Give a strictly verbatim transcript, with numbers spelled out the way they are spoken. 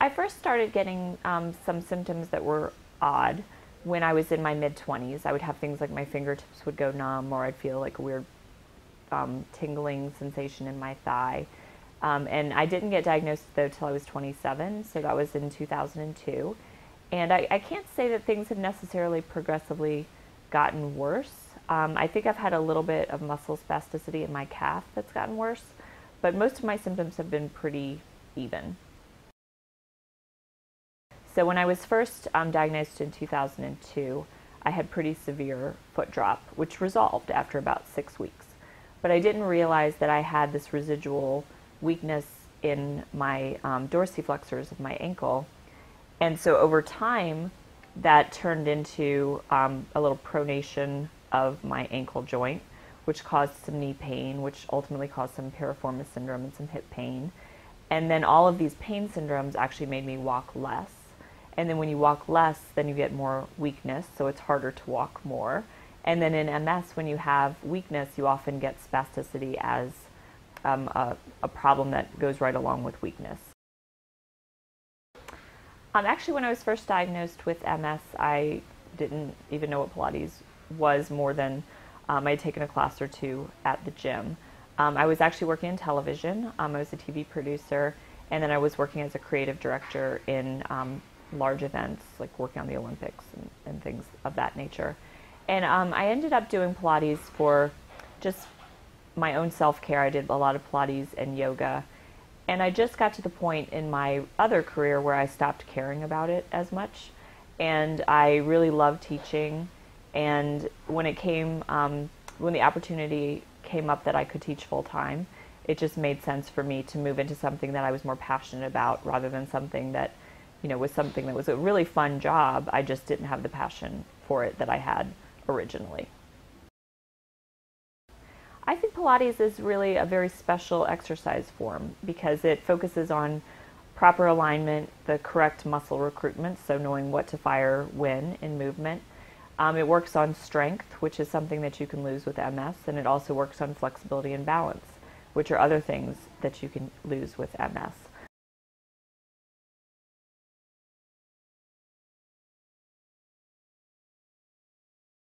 I first started getting um, some symptoms that were odd when I was in my mid twenties. I would have things like my fingertips would go numb, or I'd feel like a weird um, tingling sensation in my thigh. Um, and I didn't get diagnosed, though, till I was twenty-seven, so that was in two thousand two. And I, I can't say that things have necessarily progressively gotten worse. Um, I think I've had a little bit of muscle spasticity in my calf that's gotten worse, but most of my symptoms have been pretty even. So when I was first um, diagnosed in two thousand two, I had pretty severe foot drop, which resolved after about six weeks. But I didn't realize that I had this residual weakness in my um, dorsiflexors of my ankle. And so over time, that turned into um, a little pronation of my ankle joint, which caused some knee pain, which ultimately caused some piriformis syndrome and some hip pain. And then all of these pain syndromes actually made me walk less. And then when you walk less, then you get more weakness, so it's harder to walk more. And then in M S, when you have weakness, you often get spasticity as um, a, a problem that goes right along with weakness. Um, actually, when I was first diagnosed with M S, I didn't even know what Pilates was more than um, I had taken a class or two at the gym. Um, I was actually working in television. Um, I was a T V producer, and then I was working as a creative director in um, large events, like working on the Olympics and, and things of that nature. And um, I ended up doing Pilates for just my own self-care. I did a lot of Pilates and yoga. And I just got to the point in my other career where I stopped caring about it as much. And I really loved teaching. And when it came, um, when the opportunity came up that I could teach full-time, it just made sense for me to move into something that I was more passionate about, rather than something that you know, was something that was a really fun job. I just didn't have the passion for it that I had originally. I think Pilates is really a very special exercise form because it focuses on proper alignment, the correct muscle recruitment, so knowing what to fire when in movement. Um, it works on strength, which is something that you can lose with M S, and it also works on flexibility and balance, which are other things that you can lose with M S.